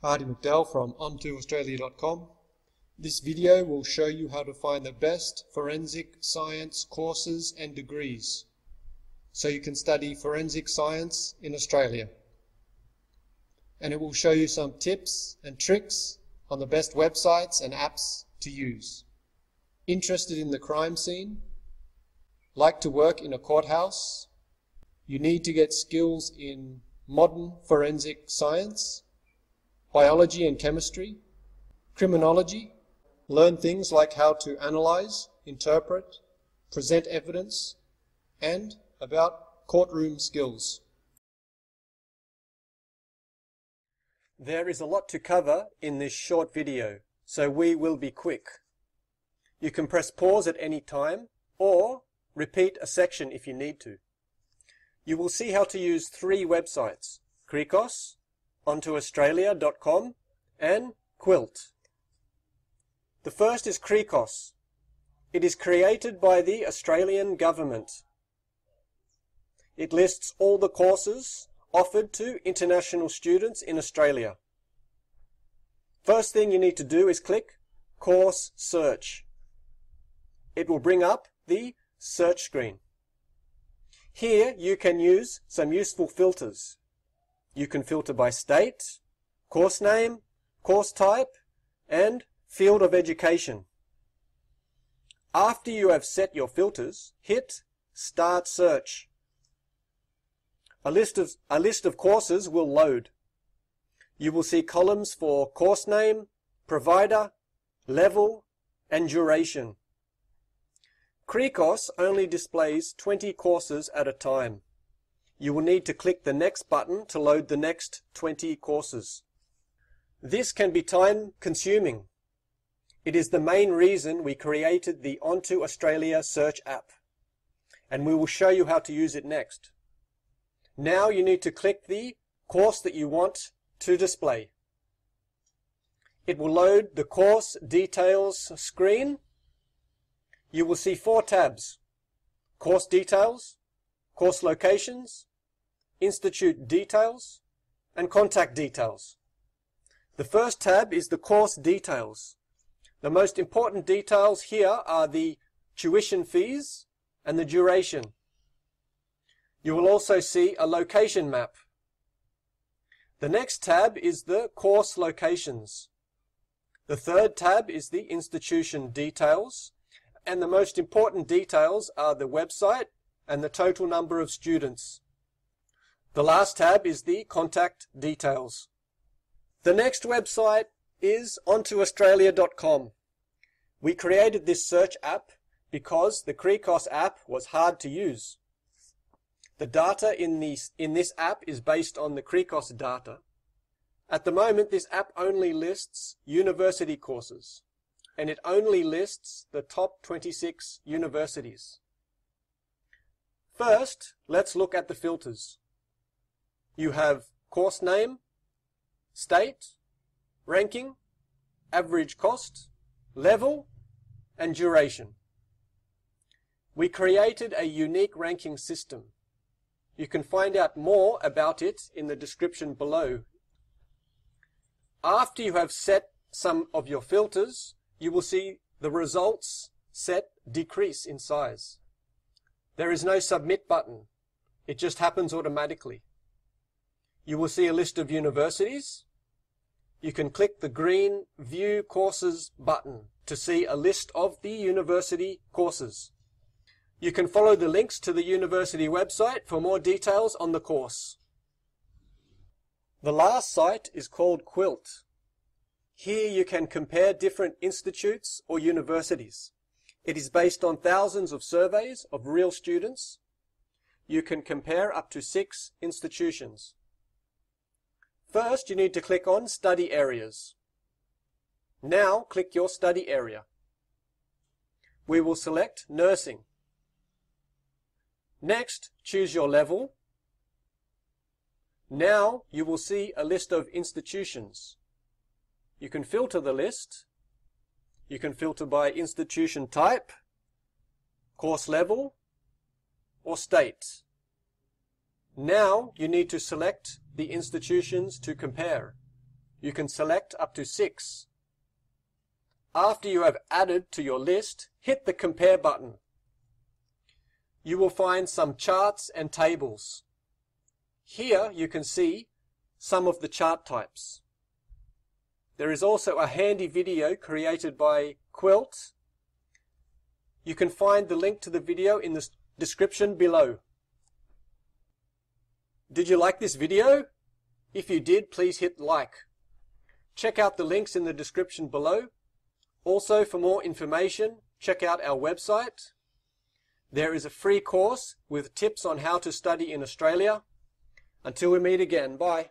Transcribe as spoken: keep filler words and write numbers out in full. Hardy McDowell from Onto Australia dot com. This video will show you how to find the best forensic science courses and degrees so you can study forensic science in Australia. And it will show you some tips and tricks on the best websites and apps to use. Interested in the crime scene? Like to work in a courthouse? You need to get skills in modern forensic science, biology and chemistry, criminology, learn things like how to analyze, interpret, present evidence, and about courtroom skills. There is a lot to cover in this short video, so we will be quick. You can press pause at any time or repeat a section if you need to. You will see how to use three websites: CRICOS, Onto Australia dot com, and QILT. The first is CRICOS. It is created by the Australian government. It lists all the courses offered to international students in Australia. First thing you need to do is click Course Search. It will bring up the search screen. Here you can use some useful filters. You can filter by state, course name, course type, and field of education. After you have set your filters, hit Start Search. A list of, a list of courses will load. You will see columns for course name, provider, level, and duration. CRICOS only displays twenty courses at a time. You will need to click the next button to load the next twenty courses. This can be time-consuming. It is the main reason we created the Onto Australia search app, and we will show you how to use it next. Now you need to click the course that you want to display. It will load the course details screen. You will see four tabs: Course Details, Course Locations, Institute Details, and Contact Details. The first tab is the Course Details. The most important details here are the tuition fees and the duration. You will also see a location map. The next tab is the Course Locations. The third tab is the Institution Details, and the most important details are the website and the total number of students. The last tab is the Contact Details. The next website is Onto Australia dot com. We created this search app because the CRICOS app was hard to use. The data in, these, in this app is based on the CRICOS data. At the moment, this app only lists university courses, and it only lists the top twenty-six universities. First, let's look at the filters. You have course name, state, ranking, average cost, level, and duration. We created a unique ranking system. You can find out more about it in the description below. After you have set some of your filters, you will see the results set decrease in size. There is no submit button. It just happens automatically. You will see a list of universities. You can click the green View Courses button to see a list of the university courses. You can follow the links to the university website for more details on the course. The last site is called QILT. Here you can compare different institutes or universities. It is based on thousands of surveys of real students. You can compare up to six institutions. First, you need to click on Study Areas. Now click your study area. We will select Nursing. Next, choose your level. Now you will see a list of institutions. You can filter the list. You can filter by institution type, course level, or state. Now you need to select the institutions to compare. you can select up to six. After you have added to your list, hit the Compare button. You will find some charts and tables. Here you can see some of the chart types. There is also a handy video created by Q I L T. You can find the link to the video in the description below. Did you like this video? If you did, please hit like. Check out the links in the description below. Also, for more information, check out our website. There is a free course with tips on how to study in Australia. Until we meet again, bye.